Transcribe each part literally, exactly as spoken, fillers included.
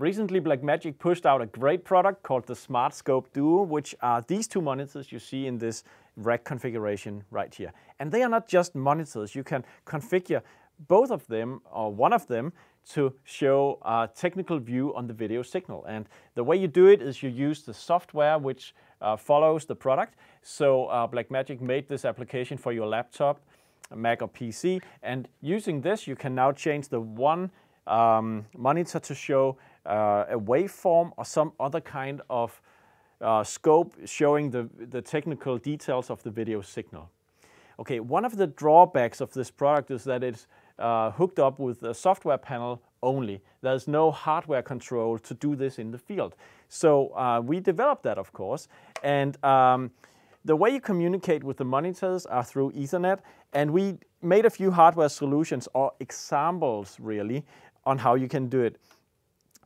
Recently, Blackmagic pushed out a great product called the SmartScope Duo, which are these two monitors you see in this rack configuration right here. And they are not just monitors. You can configure both of them or one of them to show a technical view on the video signal. And the way you do it is you use the software which uh, follows the product. So uh, Blackmagic made this application for your laptop, Mac or P C, and using this you can now change the one um, monitor to show uh, a waveform or some other kind of uh, scope showing the, the technical details of the video signal. Okay, one of the drawbacks of this product is that it's uh, hooked up with a software panel only. There's no hardware control to do this in the field. So uh, we developed that, of course, and um, the way you communicate with the monitors are through Ethernet, and we made a few hardware solutions or examples really on how you can do it.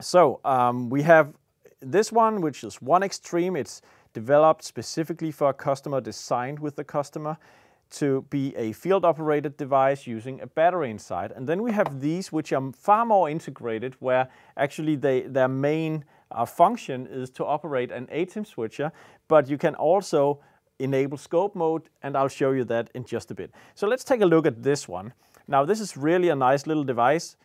So um, we have this one, which is one extreme. It's developed specifically for a customer, designed with the customer to be a field-operated device using a battery inside. And then we have these, which are far more integrated, where actually they, their main uh, function is to operate an ATEM switcher, but you can also enable scope mode, and I'll show you that in just a bit. So let's take a look at this one. Now this is really a nice little device.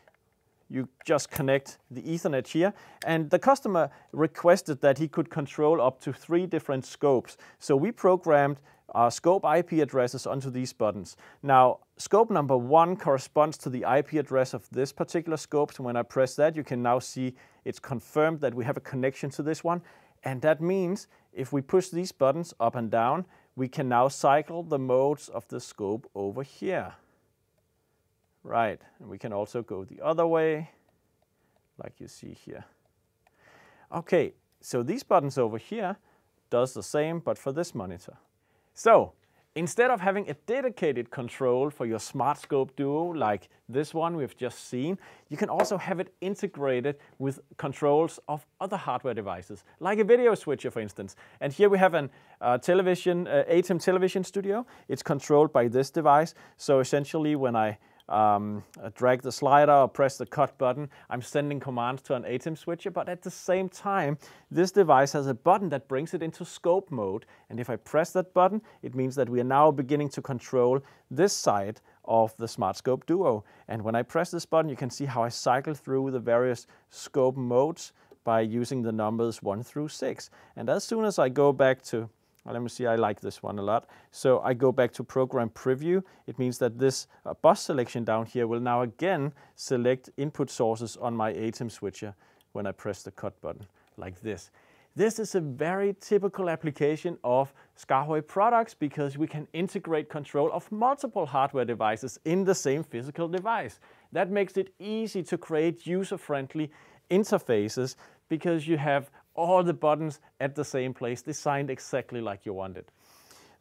You just connect the Ethernet here, and the customer requested that he could control up to three different scopes. So we programmed Uh, scope I P addresses onto these buttons. Now, scope number one corresponds to the I P address of this particular scope. So when I press that, you can now see it's confirmed that we have a connection to this one. And that means if we push these buttons up and down, we can now cycle the modes of the scope over here. Right, and we can also go the other way, like you see here. Okay, so these buttons over here does the same, but for this monitor. So, instead of having a dedicated control for your SmartScope Duo, like this one we've just seen, you can also have it integrated with controls of other hardware devices, like a video switcher, for instance. And here we have an uh, television, uh, ATEM Television Studio. It's controlled by this device, so essentially when I Um, drag the slider or press the cut button, I'm sending commands to an ATEM switcher, but at the same time this device has a button that brings it into scope mode, and if I press that button, it means that we are now beginning to control this side of the SmartScope Duo. And when I press this button, you can see how I cycle through the various scope modes by using the numbers one through six. And as soon as I go back to Let me see, I like this one a lot. So I go back to program preview. It means that this uh, bus selection down here will now again select input sources on my ATEM switcher when I press the cut button, like this. This is a very typical application of SKAARHOJ products because we can integrate control of multiple hardware devices in the same physical device. That makes it easy to create user-friendly interfaces because you have all the buttons at the same place, designed exactly like you wanted.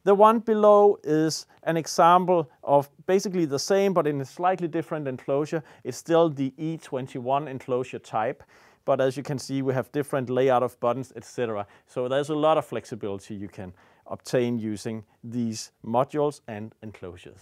The one below is an example of basically the same, but in a slightly different enclosure. It's still the E twenty-one enclosure type, but as you can see, we have different layout of buttons, et cetera. So there's a lot of flexibility you can obtain using these modules and enclosures.